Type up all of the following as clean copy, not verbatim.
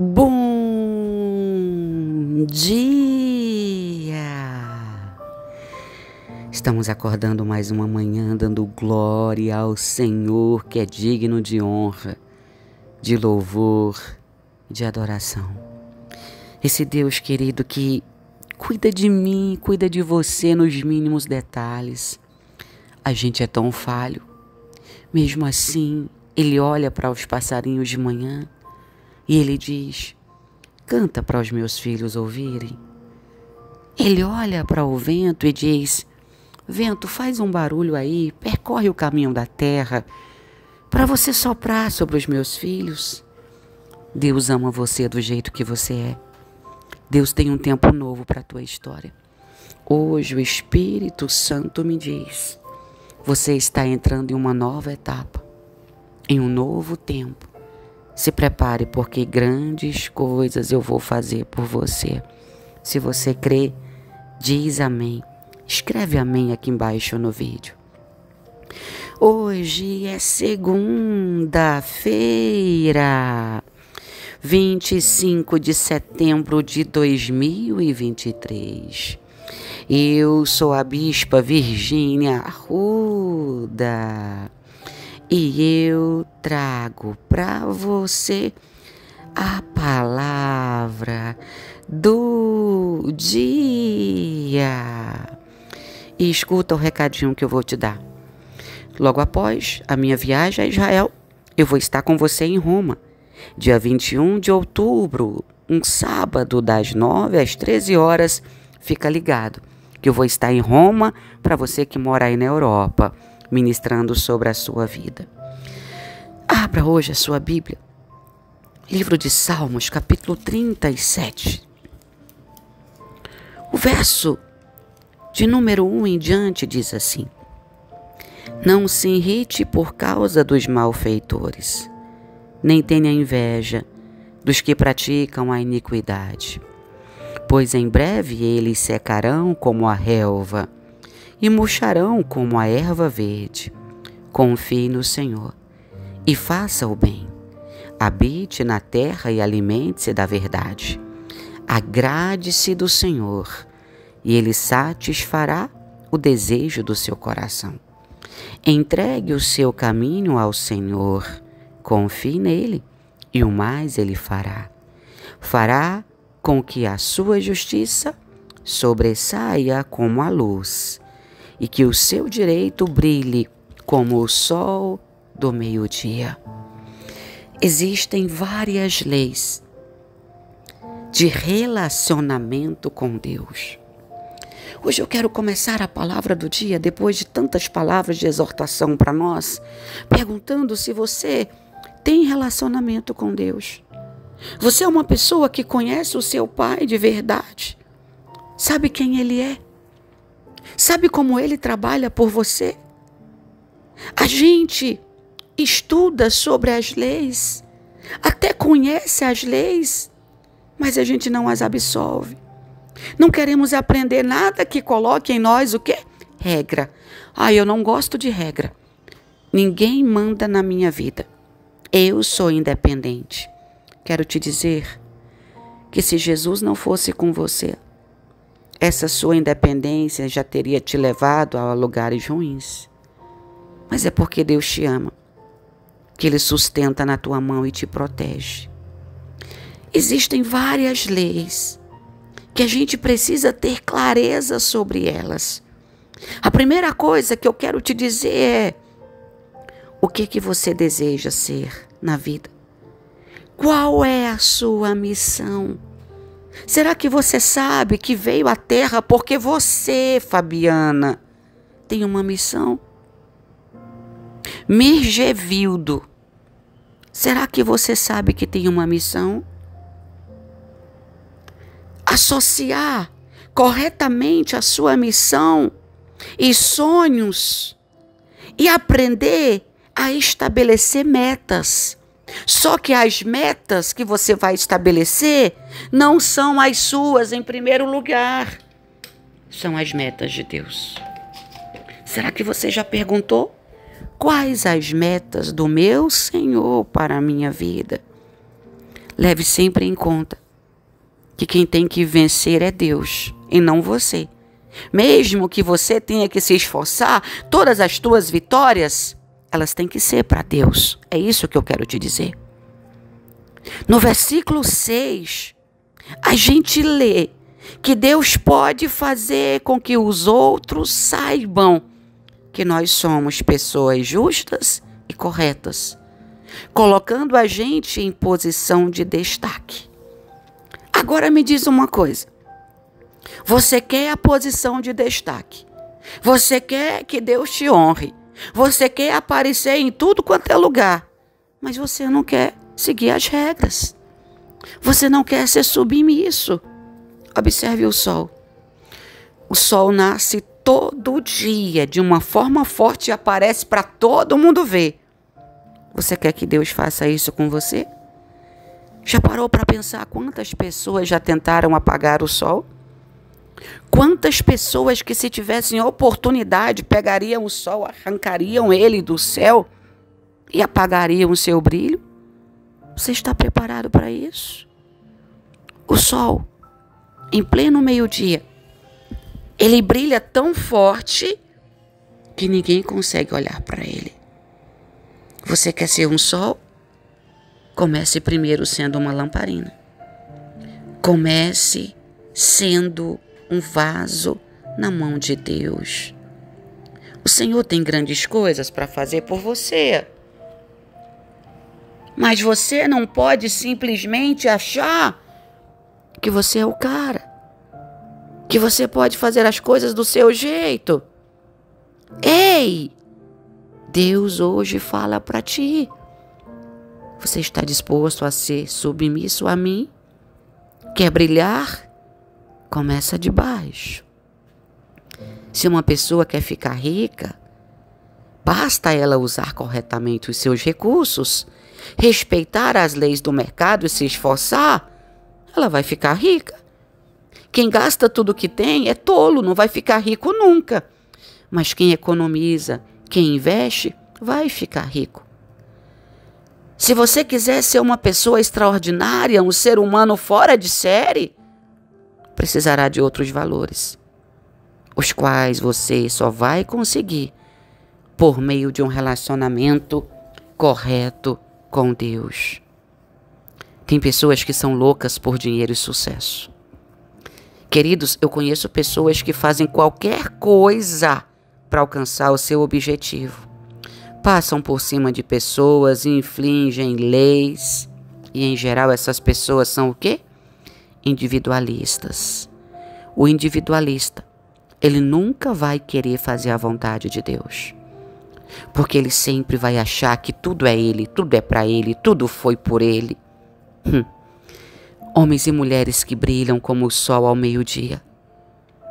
Bom dia! Estamos acordando mais uma manhã dando glória ao Senhor, que é digno de honra, de louvor, de adoração. Esse Deus querido que cuida de mim, cuida de você nos mínimos detalhes. A gente é tão falho. Mesmo assim, Ele olha para os passarinhos de manhã e Ele diz: canta para os meus filhos ouvirem. Ele olha para o vento e diz: vento, faz um barulho aí, percorre o caminho da terra, para você soprar sobre os meus filhos. Deus ama você do jeito que você é. Deus tem um tempo novo para a tua história. Hoje o Espírito Santo me diz: você está entrando em uma nova etapa, em um novo tempo. Se prepare, porque grandes coisas eu vou fazer por você. Se você crê, diz amém. Escreve amém aqui embaixo no vídeo. Hoje é segunda-feira, 25 de setembro de 2023. Eu sou a Bispa Virginia Arruda. E eu trago para você a palavra do dia. E escuta o recadinho que eu vou te dar. Logo após a minha viagem a Israel, eu vou estar com você em Roma, dia 21 de outubro, um sábado, das 9 às 13 horas. Fica ligado que eu vou estar em Roma para você que mora aí na Europa, ministrando sobre a sua vida. Abra hoje a sua Bíblia, livro de Salmos, capítulo 37. O verso de número 1 em diante diz assim: não se irrite por causa dos malfeitores, nem tenha inveja dos que praticam a iniquidade, pois em breve eles secarão como a relva e murcharão como a erva verde. Confie no Senhor e faça o bem. Habite na terra e alimente-se da verdade. Agrade-se do Senhor e Ele satisfará o desejo do seu coração. Entregue o seu caminho ao Senhor, confie nele e o mais Ele fará. Fará com que a sua justiça sobressaia como a luz, e que o seu direito brilhe como o sol do meio-dia. Existem várias leis de relacionamento com Deus. Hoje eu quero começar a palavra do dia, depois de tantas palavras de exortação para nós, perguntando se você tem relacionamento com Deus. Você é uma pessoa que conhece o seu Pai de verdade? Sabe quem Ele é? Sabe como Ele trabalha por você? A gente estuda sobre as leis, até conhece as leis, mas a gente não as absolve. Não queremos aprender nada que coloque em nós o quê? Regra. Ah, eu não gosto de regra. Ninguém manda na minha vida. Eu sou independente. Quero te dizer que se Jesus não fosse com você, essa sua independência já teria te levado a lugares ruins. Mas é porque Deus te ama, que Ele sustenta na tua mão e te protege. Existem várias leis que a gente precisa ter clareza sobre elas. A primeira coisa que eu quero te dizer é: o que você deseja ser na vida? Qual é a sua missão? Será que você sabe que veio à Terra porque você, Fabiana, tem uma missão? Mirgevildo, será que você sabe que tem uma missão? Associar corretamente a sua missão e sonhos e aprender a estabelecer metas. Só que as metas que você vai estabelecer não são as suas em primeiro lugar. São as metas de Deus. Será que você já perguntou? Quais as metas do meu Senhor para a minha vida? Leve sempre em conta que quem tem que vencer é Deus e não você. Mesmo que você tenha que se esforçar, todas as tuas vitórias, elas têm que ser para Deus. É isso que eu quero te dizer. No versículo 6, a gente lê que Deus pode fazer com que os outros saibam que nós somos pessoas justas e corretas, colocando a gente em posição de destaque. Agora me diz uma coisa. Você quer a posição de destaque? Você quer que Deus te honre? Você quer aparecer em tudo quanto é lugar? Mas você não quer seguir as regras. Você não quer ser submisso. Observe o sol. O sol nasce todo dia de uma forma forte e aparece para todo mundo ver. Você quer que Deus faça isso com você? Já parou para pensar quantas pessoas já tentaram apagar o sol? Quantas pessoas que, se tivessem oportunidade, pegariam o sol, arrancariam ele do céu e apagariam o seu brilho? Você está preparado para isso? O sol, em pleno meio-dia, ele brilha tão forte que ninguém consegue olhar para ele. Você quer ser um sol? Comece primeiro sendo uma lamparina. Comece sendo um vaso na mão de Deus. O Senhor tem grandes coisas para fazer por você. Mas você não pode simplesmente achar que você é o cara, que você pode fazer as coisas do seu jeito. Ei! Deus hoje fala para ti. Você está disposto a ser submisso a mim? Quer brilhar? Começa de baixo. Se uma pessoa quer ficar rica, basta ela usar corretamente os seus recursos, respeitar as leis do mercado e se esforçar, ela vai ficar rica. Quem gasta tudo que tem é tolo, não vai ficar rico nunca. Mas quem economiza, quem investe, vai ficar rico. Se você quiser ser uma pessoa extraordinária, um ser humano fora de série, precisará de outros valores, os quais você só vai conseguir por meio de um relacionamento correto com Deus. Tem pessoas que são loucas por dinheiro e sucesso. Queridos, eu conheço pessoas que fazem qualquer coisa para alcançar o seu objetivo. Passam por cima de pessoas, infringem leis, e em geral essas pessoas são o quê? Individualistas. O individualista, ele nunca vai querer fazer a vontade de Deus, porque ele sempre vai achar que tudo é ele, tudo é para ele, tudo foi por ele. Homens e mulheres que brilham como o sol ao meio-dia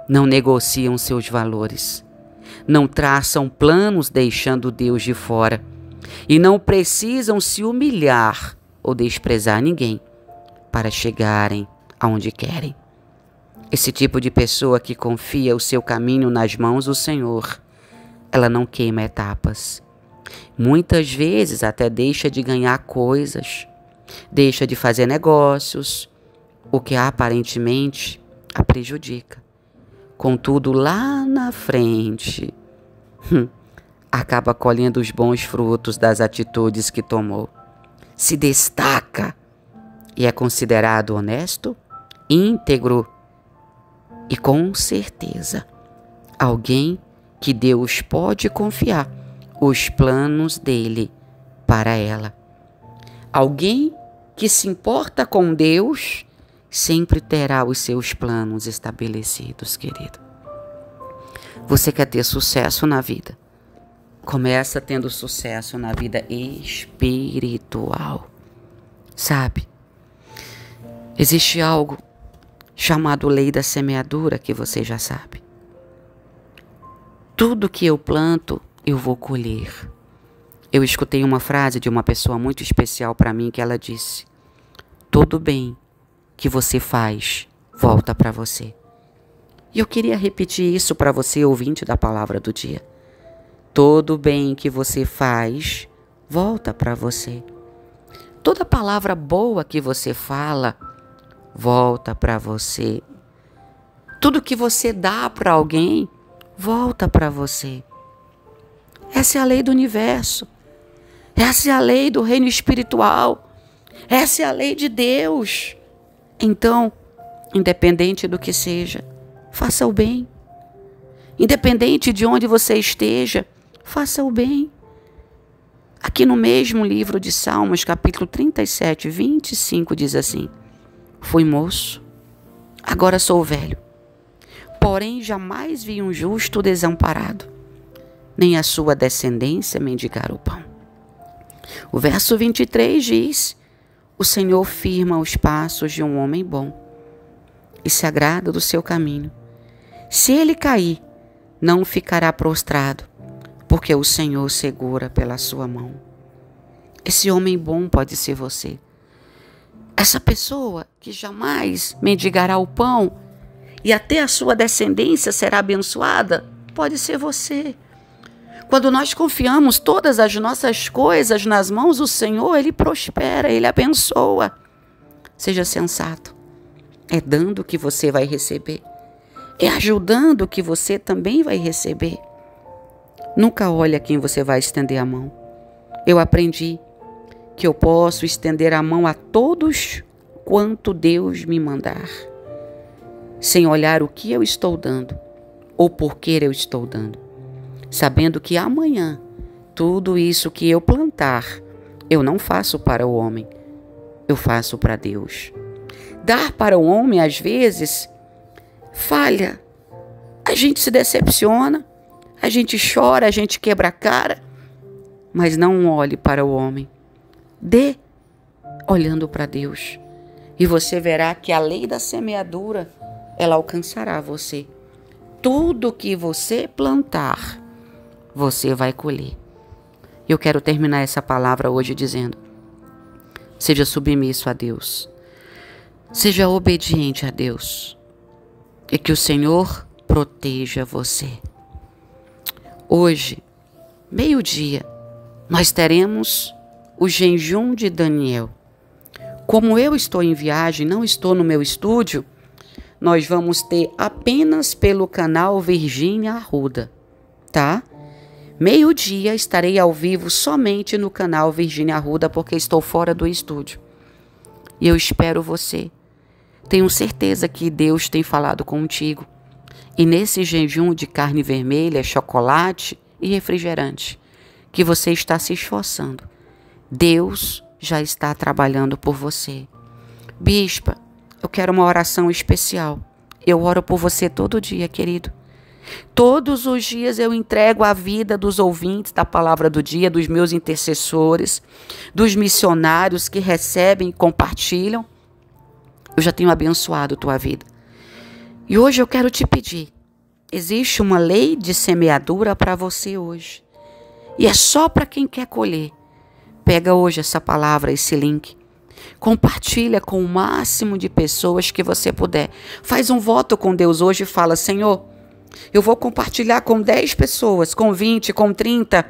não negociam seus valores, não traçam planos deixando Deus de fora e não precisam se humilhar ou desprezar ninguém para chegarem aonde querem. Esse tipo de pessoa que confia o seu caminho nas mãos do Senhor, ela não queima etapas. Muitas vezes até deixa de ganhar coisas, deixa de fazer negócios, o que aparentemente a prejudica. Contudo, lá na frente, acaba colhendo os bons frutos das atitudes que tomou. Se destaca e é considerado honesto, íntegro e, com certeza, alguém que Deus pode confiar os planos dele para ela. Alguém que se importa com Deus sempre terá os seus planos estabelecidos, querido. Você quer ter sucesso na vida? Começa tendo sucesso na vida espiritual. Sabe, existe algo chamado lei da semeadura, que você já sabe. Tudo que eu planto, eu vou colher. Eu escutei uma frase de uma pessoa muito especial para mim, que ela disse: todo bem que você faz, volta para você. E eu queria repetir isso para você, ouvinte da Palavra do Dia. Todo bem que você faz, volta para você. Toda palavra boa que você fala volta para você. Tudo que você dá para alguém volta para você. Essa é a lei do universo. Essa é a lei do reino espiritual. Essa é a lei de Deus. Então, independente do que seja, faça o bem. Independente de onde você esteja, faça o bem. Aqui no mesmo livro de Salmos, capítulo 37, 25, diz assim: fui moço, agora sou velho, porém jamais vi um justo desamparado, nem a sua descendência mendigar o pão. O verso 23 diz: o Senhor firma os passos de um homem bom e se agrada do seu caminho. Se ele cair, não ficará prostrado, porque o Senhor segura pela sua mão. Esse homem bom pode ser você. Essa pessoa que jamais mendigará o pão e até a sua descendência será abençoada, pode ser você. Quando nós confiamos todas as nossas coisas nas mãos do Senhor, Ele prospera, Ele abençoa. Seja sensato. É dando que você vai receber. É ajudando que você também vai receber. Nunca olhe a quem você vai estender a mão. Eu aprendi que eu posso estender a mão a todos quanto Deus me mandar, sem olhar o que eu estou dando ou por que eu estou dando, sabendo que amanhã tudo isso que eu plantar, eu não faço para o homem, eu faço para Deus. Dar para o homem às vezes falha, a gente se decepciona, a gente chora, a gente quebra a cara, mas não olhe para o homem, dê olhando para Deus, e você verá que a lei da semeadura, ela alcançará você. Tudo que você plantar, você vai colher. Eu quero terminar essa palavra hoje dizendo: seja submisso a Deus, seja obediente a Deus, e que o Senhor proteja você. Hoje, meio-dia, nós teremos o jejum de Daniel. Como eu estou em viagem, não estou no meu estúdio, nós vamos ter apenas pelo canal Virginia Arruda, tá? Meio-dia estarei ao vivo somente no canal Virginia Arruda, porque estou fora do estúdio. E eu espero você. Tenho certeza que Deus tem falado contigo. E nesse jejum de carne vermelha, chocolate e refrigerante, que você está se esforçando, Deus já está trabalhando por você. Bispa, eu quero uma oração especial. Eu oro por você todo dia, querido. Todos os dias eu entrego a vida dos ouvintes da Palavra do Dia, dos meus intercessores, dos missionários que recebem e compartilham. Eu já tenho abençoado tua vida. E hoje eu quero te pedir, existe uma lei de semeadura para você hoje. E é só para quem quer colher. Pega hoje essa palavra, esse link. Compartilha com o máximo de pessoas que você puder. Faz um voto com Deus hoje e fala: Senhor, eu vou compartilhar com 10 pessoas, com 20, com 30.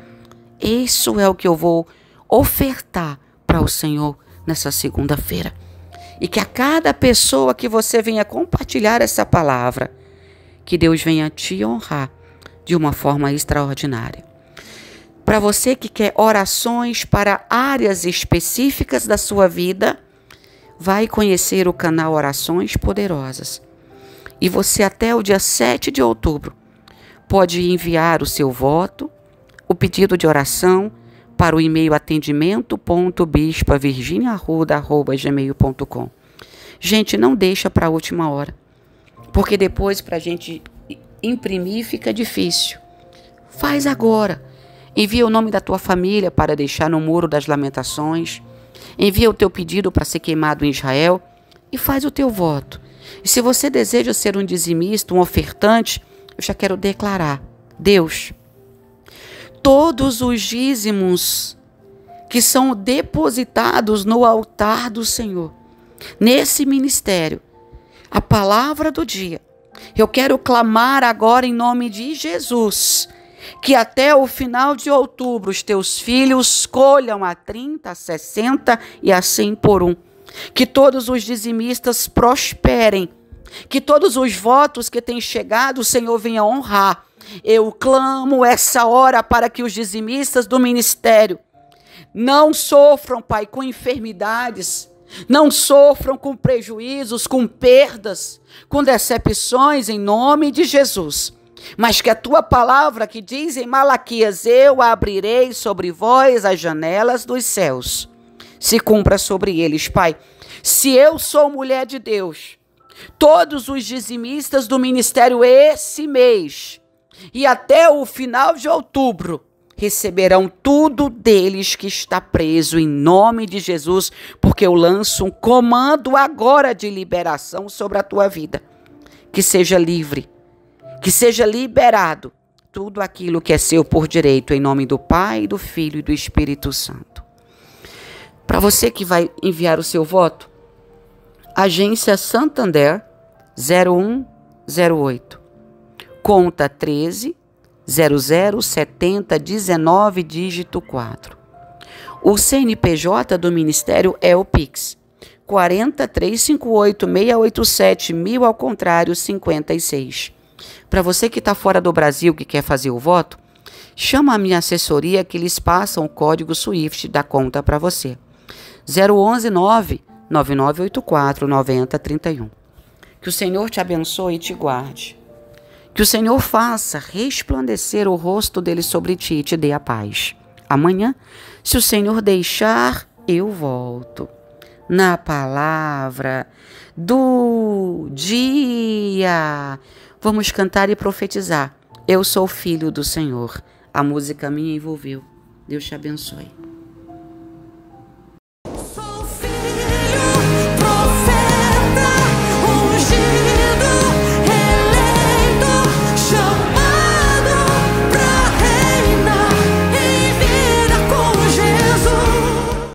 Isso é o que eu vou ofertar para o Senhor nessa segunda-feira. E que a cada pessoa que você venha compartilhar essa palavra, que Deus venha te honrar de uma forma extraordinária. Para você que quer orações para áreas específicas da sua vida, vai conhecer o canal Orações Poderosas. E você até o dia 7 de outubro pode enviar o seu voto, o pedido de oração, para o e-mail atendimento.bispavirginiaarruda@gmail.com. Gente, não deixa para a última hora, porque depois para a gente imprimir fica difícil. Faz agora. Envia o nome da tua família para deixar no Muro das Lamentações. Envia o teu pedido para ser queimado em Israel e faz o teu voto. E se você deseja ser um dizimista, um ofertante, eu já quero declarar: Deus, todos os dízimos que são depositados no altar do Senhor, nesse ministério, a Palavra do Dia, eu quero clamar agora em nome de Jesus, que até o final de outubro os teus filhos colham a 30, a 60 e assim por um. Que todos os dizimistas prosperem. Que todos os votos que têm chegado, o Senhor venha honrar. Eu clamo essa hora para que os dizimistas do ministério não sofram, Pai, com enfermidades, não sofram com prejuízos, com perdas, com decepções, em nome de Jesus. Mas que a tua palavra que diz em Malaquias, eu abrirei sobre vós as janelas dos céus, se cumpra sobre eles, Pai. Se eu sou mulher de Deus, todos os dizimistas do ministério esse mês e até o final de outubro receberão tudo deles que está preso em nome de Jesus, porque eu lanço um comando agora de liberação sobre a tua vida. Que seja livre, que seja liberado tudo aquilo que é seu por direito, em nome do Pai, do Filho e do Espírito Santo. Para você que vai enviar o seu voto, Agência Santander 0108, conta 13 0070 19 dígito 4. O CNPJ do Ministério é o PIX 43586871000 ao contrário 56. Para você que está fora do Brasil que quer fazer o voto, chama a minha assessoria que eles passam o código SWIFT da conta para você. 011 99984 9031. Que o Senhor te abençoe e te guarde. Que o Senhor faça resplandecer o rosto dele sobre ti e te dê a paz. Amanhã, se o Senhor deixar, eu volto. Na palavra do dia. Vamos cantar e profetizar. Eu sou filho do Senhor. A música me envolveu. Deus te abençoe.